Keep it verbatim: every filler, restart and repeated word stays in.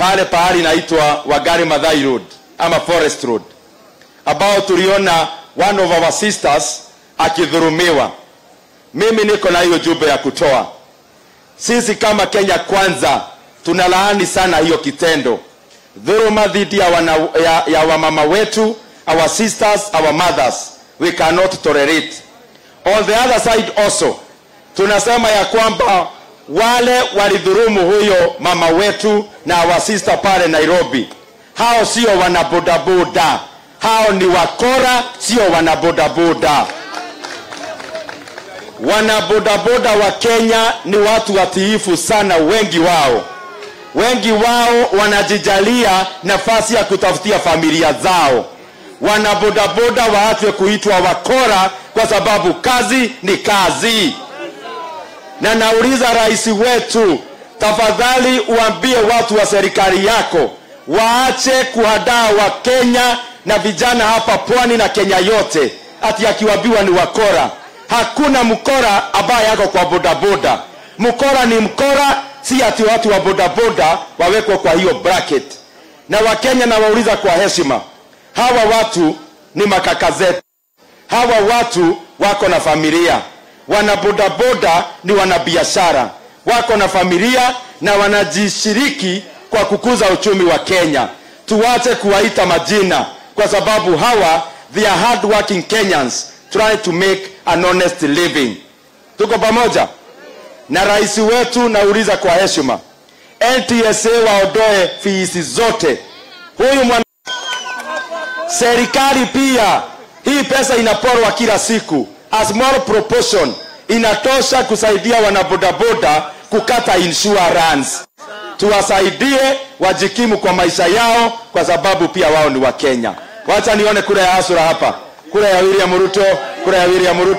pale pahali inaitwa Wagari Madhai Road ama Forest Road, ambao tuliona one of our sisters akidhurumiwa. Mimi niko na hiyo jumbe ya kutoa. Sisi kama Kenya Kwanza tunalaani sana hiyo kitendo, dhuluma dhidi ya, ya, ya wamama wetu, our sisters, our mothers. We cannot tolerate. On the other side also, tunasema ya kwamba wale walidhurumu huyo mama wetu na our sister pale Nairobi, hao sio wanabodaboda, hao ni wakora, sio wanabodaboda. Wanabodaboda wa Kenya ni watu watiifu sana, wengi wao. Wengi wao wanajijalia nafasi ya kutafutia familia zao. Wanabodaboda waachwe kuitwa wakora, kwa sababu kazi ni kazi. Na nauliza rais wetu, tafadhali uambie watu wa serikali yako waache kuhadaa wa Kenya na vijana hapa pwani na Kenya yote, ati akiwaambiwa ni wakora. Hakuna mkora ambaye yako kwa bodaboda. Mkora ni mkora, si ati watu wa bodaboda wawekwa kwa hiyo bracket. Na Wakenya na wauliza kwa heshima, hawa watu ni makaka zetu. Hawa watu wako na familia. Wanabodaboda ni wanabiashara, wako na familia na wanajishiriki kwa kukuza uchumi wa Kenya. Tuwache kuwaita majina, kwa sababu hawa they are hardworking Kenyans trying to make an honest living. Tuko pamoja? Na rais wetu nauliza kwa heshima, N T S A waondoe fees zote. Huyu mwana serikali pia, hii pesa inaporwa kila siku. A small proportion inatosha kusaidia wanabodaboda kukata insurance. Tuwasaidie wajikimu kwa maisha yao, kwa sababu pia wao ni wa Kenya. Wacha nione kura ya asura hapa. Kura ya William Ruto, kura ya William Ruto.